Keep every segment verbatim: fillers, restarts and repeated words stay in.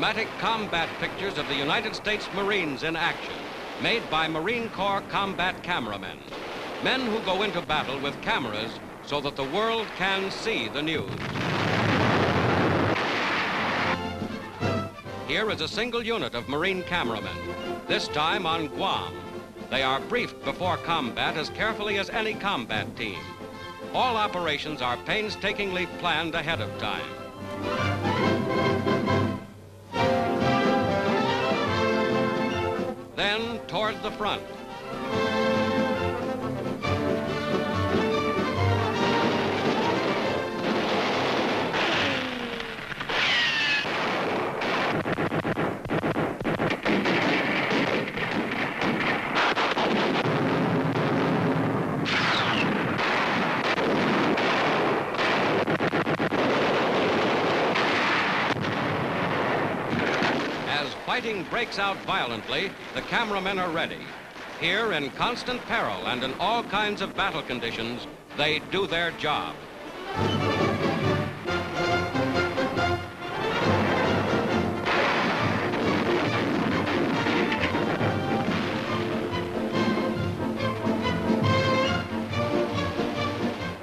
dramatic combat pictures of the United States Marines in action, made by Marine Corps combat cameramen, men who go into battle with cameras so that the world can see the news. Here is a single unit of Marine cameramen, this time on Guam. They are briefed before combat as carefully as any combat team. All operations are painstakingly planned ahead of time. Then toward the front. Fighting breaks out violently, the cameramen are ready. Here, in constant peril and in all kinds of battle conditions, they do their job.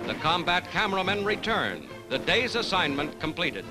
The combat cameramen return, the day's assignment completed.